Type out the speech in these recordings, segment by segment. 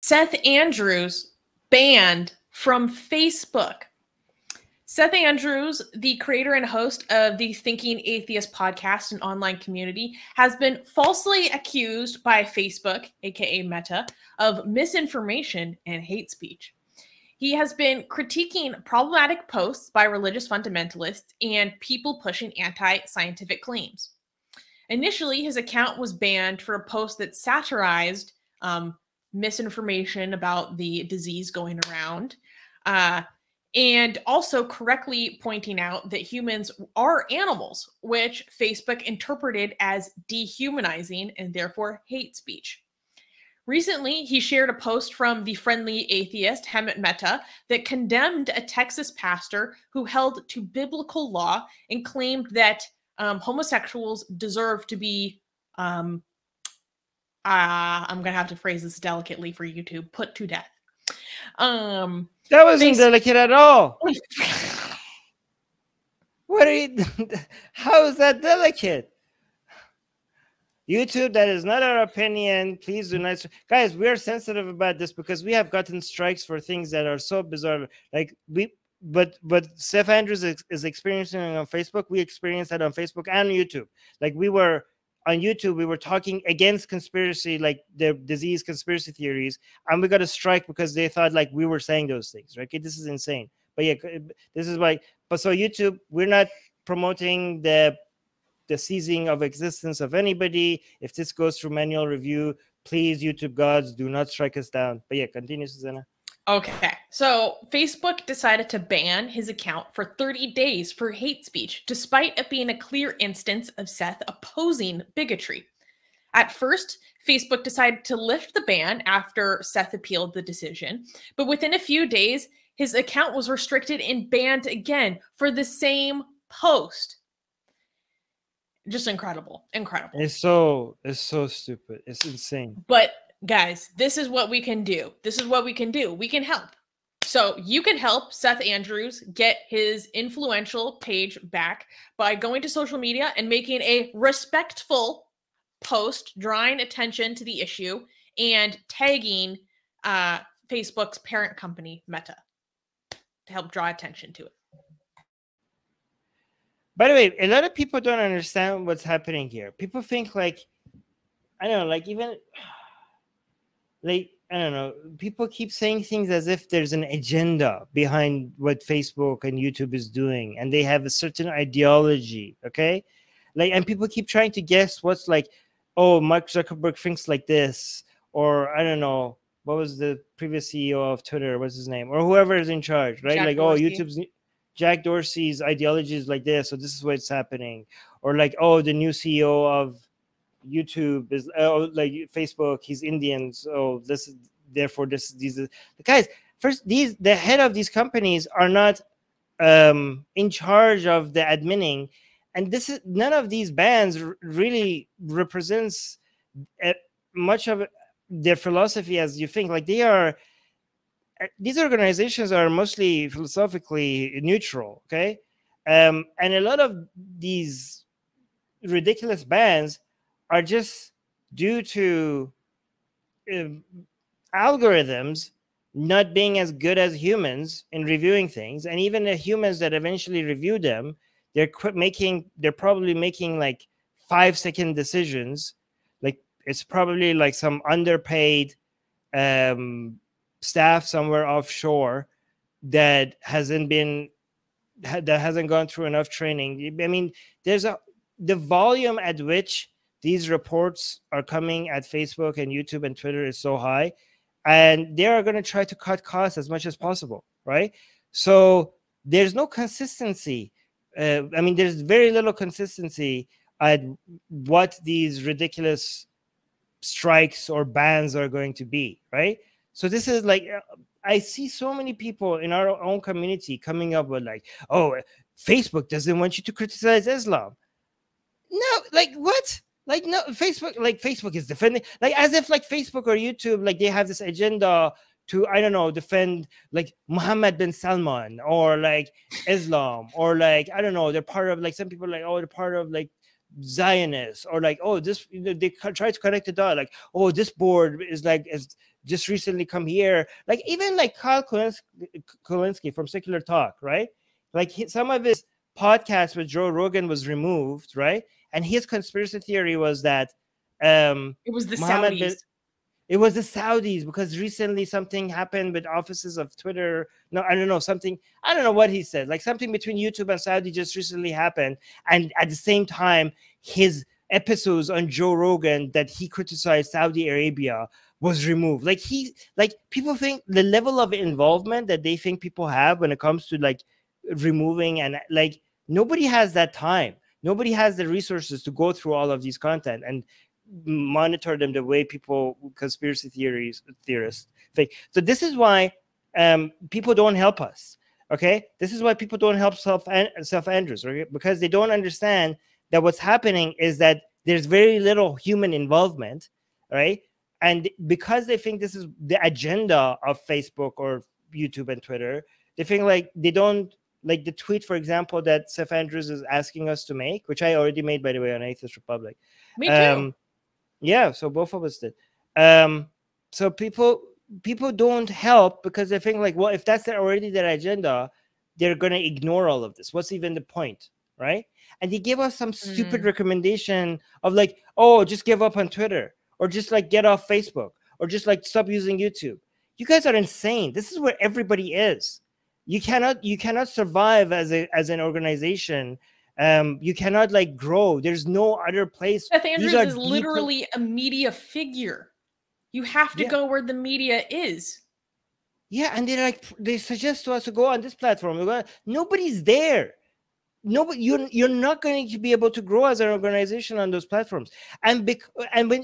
Seth Andrews banned from Facebook. Seth Andrews, the creator and host of the Thinking Atheist podcast and online community, has been falsely accused by Facebook, aka Meta, of misinformation and hate speech. He has been critiquing problematic posts by religious fundamentalists and people pushing anti-scientific claims. Initially, his account was banned for a post that satirized misinformation about the disease going around, and also correctly pointing out that humans are animals, which Facebook interpreted as dehumanizing and therefore hate speech. Recently, he shared a post from the Friendly Atheist, Hemant Mehta, that condemned a Texas pastor who held to biblical law and claimed that homosexuals deserve to be, I'm going to have to phrase this delicately for YouTube, put to death. That wasn't delicate at all. What are you? How is that delicate? YouTube, that is not our opinion. Please do not, guys. We are sensitive about this because we have gotten strikes for things that are so bizarre. Like but Seth Andrews is experiencing it on Facebook. We experienced that on Facebook and YouTube. Like we were. On YouTube, we were talking against conspiracy, like the disease conspiracy theories, and we got a strike because they thought like we were saying those things, right? Okay, this is insane. But yeah, this is why. But so YouTube, we're not promoting the ceasing of existence of anybody. If this goes through manual review, please, YouTube gods, do not strike us down. But yeah, continue, Susanna. Okay, so Facebook decided to ban his account for 30 days for hate speech, despite it being a clear instance of Seth opposing bigotry. At first, Facebook decided to lift the ban after Seth appealed the decision, but within a few days, his account was restricted and banned again for the same post. Just incredible, incredible. It's so stupid. It's insane. But guys, this is what we can do. This is what we can do. We can help. So you can help Seth Andrews get his influential page back by going to social media and making a respectful post, drawing attention to the issue, and tagging Facebook's parent company, Meta, to help draw attention to it. By the way, a lot of people don't understand what's happening here. People think like, I don't know, like even... Like, I don't know, people keep saying things as if there's an agenda behind what Facebook and YouTube is doing, and they have a certain ideology, okay? Like, and people keep trying to guess what's like, oh, Mark Zuckerberg thinks like this, or I don't know, what was the previous CEO of Twitter, what's his name, or whoever is in charge, right? Jack like, Dorsey. Oh, YouTube's Jack Dorsey's ideology is like this, so this is what's happening. Or like, oh, the new CEO of YouTube is like Facebook, he's Indian, so this is therefore this these guys first these the head of these companies are not in charge of the adminning, and this is none of these bans really represents much of their philosophy as you think. Like they are, these organizations are mostly philosophically neutral, okay? And a lot of these ridiculous bans are just due to algorithms not being as good as humans in reviewing things, and even the humans that eventually review them, they're probably making like 5-second decisions. Like it's probably like some underpaid staff somewhere offshore that hasn't gone through enough training. I mean, there's the volume at which these reports are coming at Facebook and YouTube and Twitter is so high, and they are going to try to cut costs as much as possible, right? So there's no consistency. I mean, there's very little consistency at what these ridiculous strikes or bans are going to be, right? So this is like, I see so many people in our own community coming up with like, oh, Facebook doesn't want you to criticize Islam. No, like what? Like no, Facebook, like Facebook is defending, like as if like Facebook or YouTube, like they have this agenda to, I don't know, defend like Mohammed bin Salman or like Islam or like, I don't know, they're part of like some people like, oh, they're part of like Zionists or like, oh, this, they try to connect the dot, like, oh, this board is like, is just recently come here. Like even like Kyle Kulinski from Secular Talk, right? Like he, some of his podcasts with Joe Rogan was removed, right? And his conspiracy theory was that it was the Saudis. It was the Saudis, because recently something happened with offices of Twitter. No, I don't know, something. I don't know what he said. Like something between YouTube and Saudi just recently happened. And at the same time, his episodes on Joe Rogan that he criticized Saudi Arabia was removed. Like he, like people think the level of involvement that they think people have when it comes to like removing, and like nobody has that time. Nobody has the resources to go through all of these content and monitor them the way people, conspiracy theorists think. So this is why people don't help us, okay? This is why people don't help Seth Andrews, right? Because they don't understand that what's happening is that there's very little human involvement, right? And because they think this is the agenda of Facebook or YouTube and Twitter, they think like they don't, like the tweet, for example, that Seth Andrews is asking us to make, which I already made, by the way, on Atheist Republic. Me too. Yeah, so both of us did. So people don't help because they think like, well, if that's already their agenda, they're going to ignore all of this. What's even the point, right? And he gave us some stupid recommendation of like, oh, just give up on Twitter, or just like get off Facebook, or just like stop using YouTube. You guys are insane. This is where everybody is. You cannot survive as an organization. You cannot like grow. There's no other place. Seth Andrews is literally a media figure. You have to go where the media is. Yeah, and they suggest to us to go on this platform. Nobody's there. Nobody, you're not going to be able to grow as an organization on those platforms. And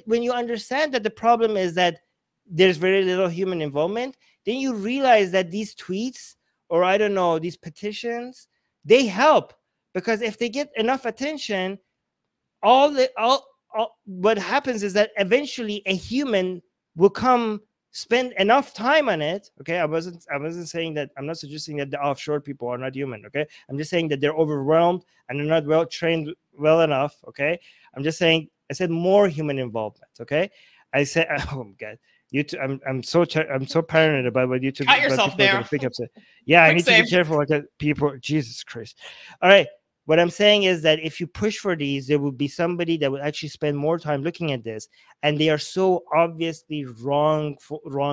when you understand that the problem is that there's very little human involvement, then you realize that these tweets, or I don't know, these petitions, they help. Because if they get enough attention, what happens is that eventually a human will come spend enough time on it. Okay, I wasn't saying that. I'm not suggesting that the offshore people are not human. Okay, I'm just saying that they're overwhelmed and they're not well trained well enough. Okay, I'm just saying. I said more human involvement. Okay, I said, oh God, YouTube. I'm so paranoid about what YouTube. Got yourself there. Yeah, I need to be careful because people. Jesus Christ. All right. What I'm saying is that if you push for these, there will be somebody that will actually spend more time looking at this. And they are so obviously wrong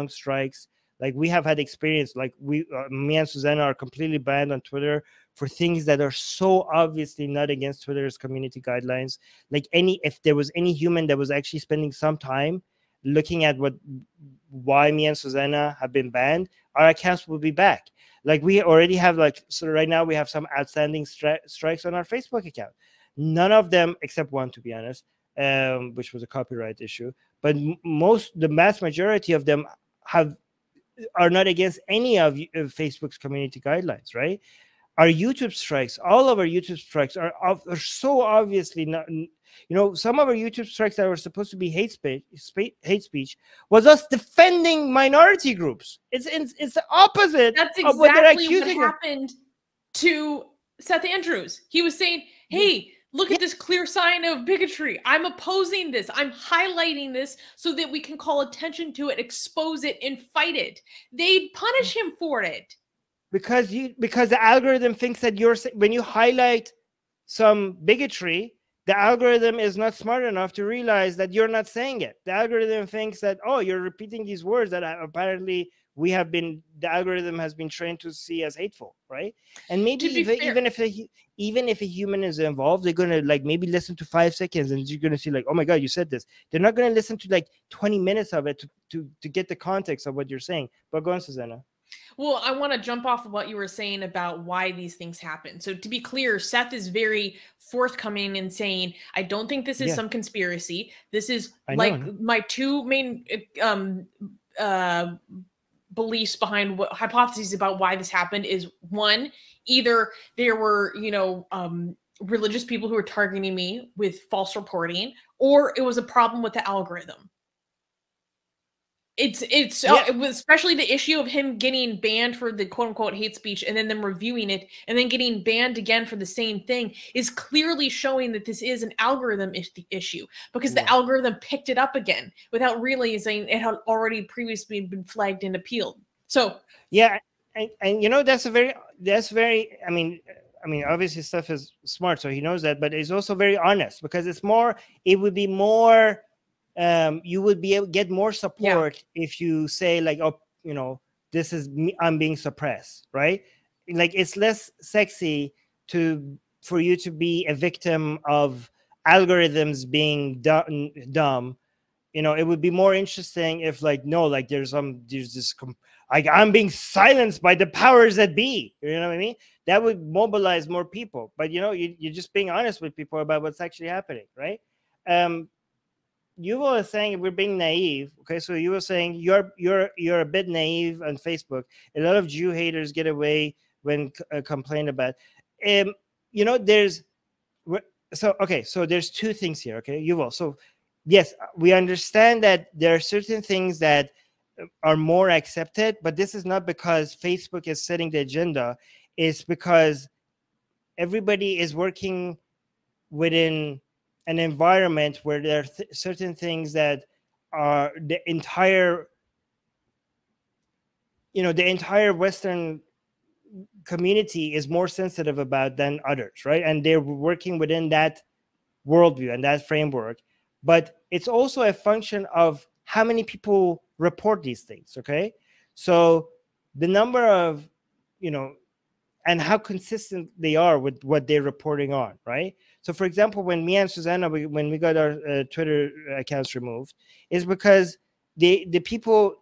strikes. Like we have had experience, like me and Susanna are completely banned on Twitter for things that are so obviously not against Twitter's community guidelines. Like if there was any human that was actually spending some time looking at why me and Susanna have been banned, our accounts will be back. Like we already have, like, so right now we have some outstanding strikes on our Facebook account. None of them, except one, to be honest, which was a copyright issue. But the vast majority of them are not against any of Facebook's community guidelines, right? Our YouTube strikes, all of our YouTube strikes are so obviously not, you know, some of our YouTube strikes that were supposed to be hate speech was us defending minority groups. It's the opposite. That's exactly of what they're accusing what happened to Seth Andrews. He was saying, hey, look at this clear sign of bigotry. I'm opposing this. I'm highlighting this so that we can call attention to it, expose it, and fight it. They punish him for it. Because the algorithm thinks that when you highlight some bigotry, the algorithm is not smart enough to realize that you're not saying it. The algorithm thinks that, oh, you're repeating these words that apparently the algorithm has been trained to see as hateful, right? And maybe even if a human is involved, they're gonna like maybe listen to 5 seconds and you're gonna see like, oh my God, you said this. They're not gonna listen to like 20 minutes of it to get the context of what you're saying. But go on, Susanna. Well, I want to jump off of what you were saying about why these things happen. So to be clear, Seth is very forthcoming and saying, I don't think this is some conspiracy. This is my two main beliefs behind hypotheses about why this happened is one, either there were, you know, religious people who were targeting me with false reporting, or it was a problem with the algorithm. It's especially the issue of him getting banned for the quote unquote hate speech and then them reviewing it and then getting banned again for the same thing is clearly showing that this is an algorithm issue, because the algorithm picked it up again without realizing it had already previously been flagged and appealed. So yeah, and you know, that's a very I mean obviously Seth is smart, so he knows that, but it's also very honest, because it's more, it would be more you would be able to get more support if you say like, oh, you know, this is me, I'm being suppressed, right? Like, it's less sexy for you to be a victim of algorithms being dumb. You know, it would be more interesting if like, no, like there's this, like, I'm being silenced by the powers that be, you know what I mean? That would mobilize more people. But you know, you're just being honest with people about what's actually happening, right? You were saying we're being naive, okay? So you were saying you're a bit naive on Facebook. A lot of Jew haters get away when complained about. You know, there's two things here, okay? So yes, we understand that there are certain things that are more accepted, but this is not because Facebook is setting the agenda. It's because everybody is working within an environment where there are certain things that are the entire Western community is more sensitive about than others, right? And they're working within that worldview and that framework. But it's also a function of how many people report these things, okay? So the number of, you know, and how consistent they are with what they're reporting on, right? So for example, when me and Susanna, when we got our Twitter accounts removed, is because the people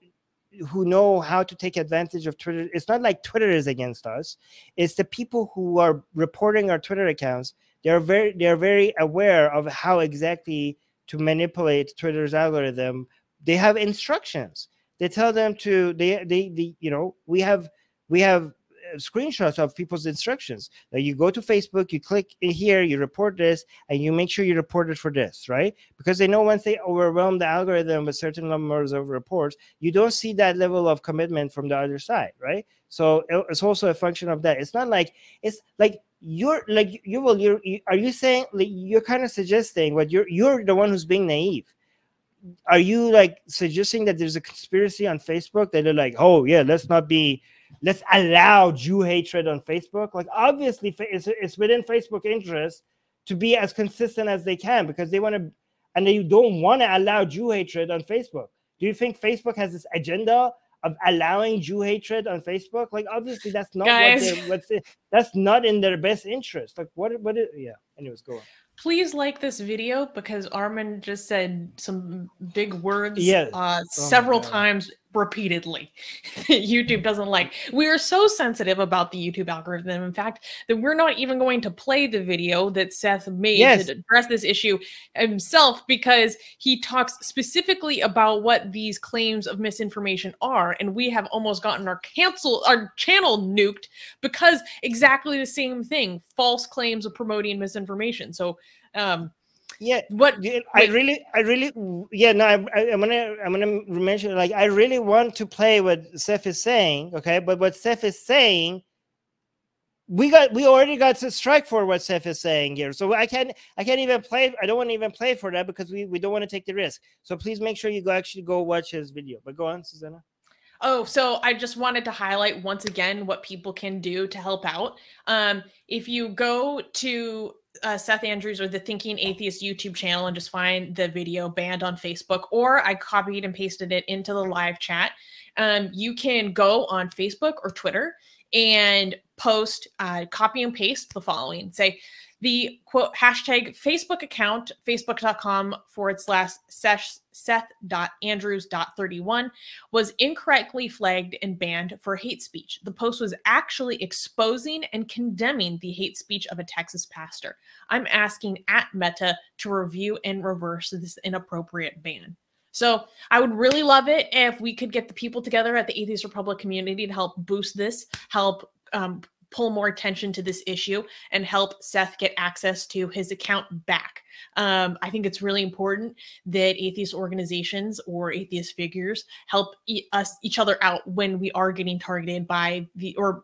who know how to take advantage of Twitter, it's not like Twitter is against us, it's the people who are reporting our Twitter accounts, they're very aware of how exactly to manipulate Twitter's algorithm. They have instructions. They tell them to, you know, we have screenshots of people's instructions. Like, you go to Facebook, you click in here, you report this, and you make sure you report it for this, right? Because they know once they overwhelm the algorithm with certain numbers of reports, you don't see that level of commitment from the other side, right? So it's also a function of that. It's not like, it's like are you saying, like, you're kind of suggesting, but you're the one who's being naive. Are you like suggesting that there's a conspiracy on Facebook that they're like, oh yeah, let's allow Jew hatred on Facebook? Like, obviously it's within Facebook interest to be as consistent as they can, because they want to, and they don't want to allow Jew hatred on Facebook. Do you think Facebook has this agenda of allowing Jew hatred on Facebook? Like, obviously that's not that's not in their best interest. Like, anyways, go on. Please like this video, because Armin just said some big words several times repeatedly. YouTube doesn't like. We are so sensitive about the YouTube algorithm, in fact, that we're not even going to play the video that Seth made to address this issue himself, because he talks specifically about what these claims of misinformation are, and we have almost gotten our channel nuked because exactly the same thing, false claims of promoting misinformation. So I'm gonna mention, like, I really want to play what Seth is saying, okay? But what Seth is saying, we already got to strike for what Seth is saying here. So I can't even play. I don't want to even play for that, because we don't want to take the risk. So please make sure you actually go watch his video. But go on, Susanna. Oh, so I just wanted to highlight once again what people can do to help out. If you go to Seth Andrews or the Thinking Atheist YouTube channel and just find the video banned on Facebook, or I copied and pasted it into the live chat, you can go on Facebook or Twitter and post, copy and paste the following. Say, the quote hashtag Facebook account, facebook.com/Seth.Andrews.31 was incorrectly flagged and banned for hate speech. The post was actually exposing and condemning the hate speech of a Texas pastor. I'm asking at Meta to review and reverse this inappropriate ban. So I would really love it if we could get the people together at the Atheist Republic community to help boost this, help pull more attention to this issue and help Seth get access to his account back. I think it's really important that atheist organizations or atheist figures help each other out when we are getting targeted by the, or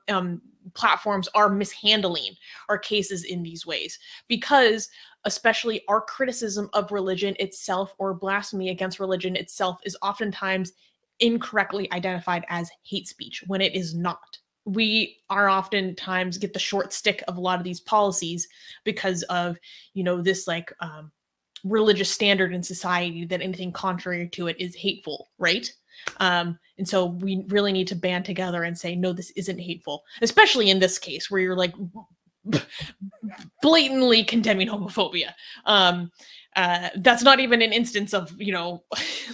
platforms are mishandling our cases in these ways, because especially our criticism of religion itself or blasphemy against religion itself is oftentimes incorrectly identified as hate speech when it is not. We are oftentimes get the short stick of a lot of these policies because of, you know, this like religious standard in society that anything contrary to it is hateful, right? And so we really need to band together and say, no, this isn't hateful, especially in this case where you're like blatantly condemning homophobia. That's not even an instance of, you know,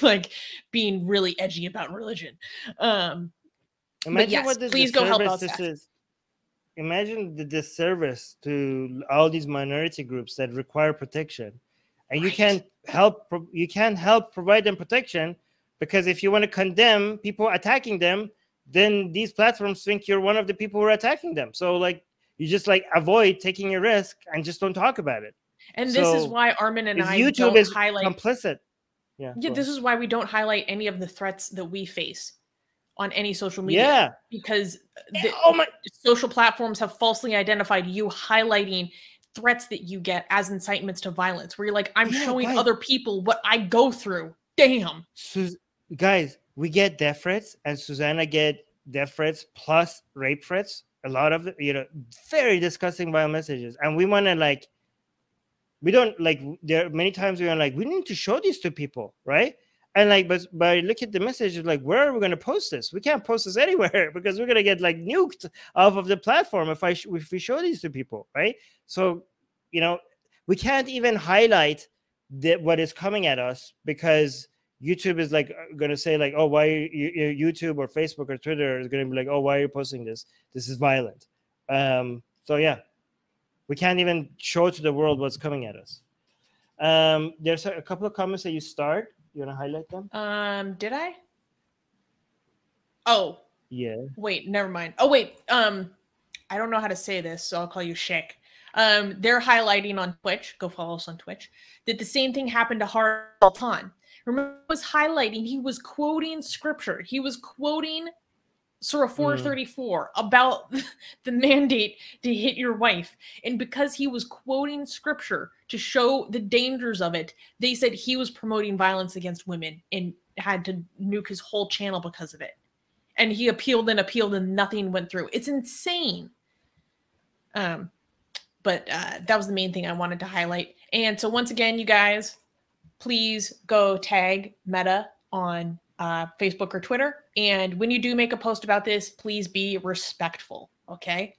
like being really edgy about religion. Imagine, yes, what this please go help us. Imagine the disservice to all these minority groups that require protection, and right. you can't help provide them protection, because if you want to condemn people attacking them, then these platforms think you're one of the people who are attacking them. So like you just like avoid taking a risk and just don't talk about it. And so this is why Armin and I don't highlight complicit. Yeah, this is why we don't highlight any of the threats that we face on any social media, because the social platforms have falsely identified you highlighting threats that you get as incitements to violence, where you're like, I'm showing other people what I go through. Damn. Guys, we get death threats, and Susanna get death threats plus rape threats. A lot of, you know, very disgusting vile messages. And we want to like, we don't like, there are many times we are like, we need to show these to people, right? And like, but look at the message, like, where are we going to post this? We can't post this anywhere because we're going to get like nuked off of the platform if we show these to people, right? So, you know, we can't even highlight what is coming at us because YouTube is like going to say like, oh, why YouTube or Facebook or Twitter is going to be like, oh, why are you posting this? This is violent. So yeah, we can't even show to the world what's coming at us. There's a couple of comments that you start. You want to highlight them? Did I? Oh. Yeah. Wait, never mind. Oh, wait. I don't know how to say this, so I'll call you Sheik. They're highlighting on Twitch. Go follow us on Twitch. That the same thing happened to Harald Khan. Remember, he was highlighting. He was quoting scripture. He was quoting Surah 434 about the mandate to hit your wife. And because he was quoting scripture to show the dangers of it, they said he was promoting violence against women and had to nuke his whole channel because of it. And he appealed and appealed and nothing went through. It's insane. But that was the main thing I wanted to highlight. And so once again, you guys, please go tag Meta on Facebook or Twitter. And when you do make a post about this, please be respectful. Okay.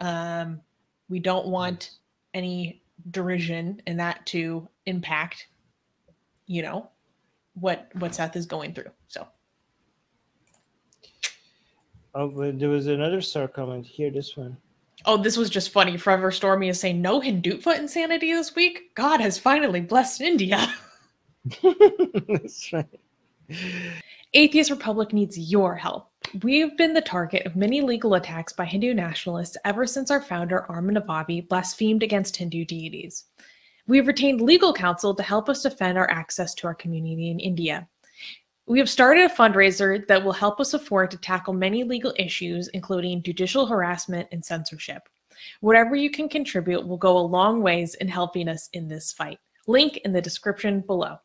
We don't want any derision and that to impact, you know, what Seth is going through. So. Oh, but there was another star comment here. This one. Oh, this was just funny. Forever Stormy is saying no Hindutva insanity this week. God has finally blessed India. That's right. Atheist Republic needs your help. We've been the target of many legal attacks by Hindu nationalists ever since our founder, Armin Navabi, blasphemed against Hindu deities. We've retained legal counsel to help us defend our access to our community in India. We have started a fundraiser that will help us afford to tackle many legal issues, including judicial harassment and censorship. Whatever you can contribute will go a long ways in helping us in this fight. Link in the description below.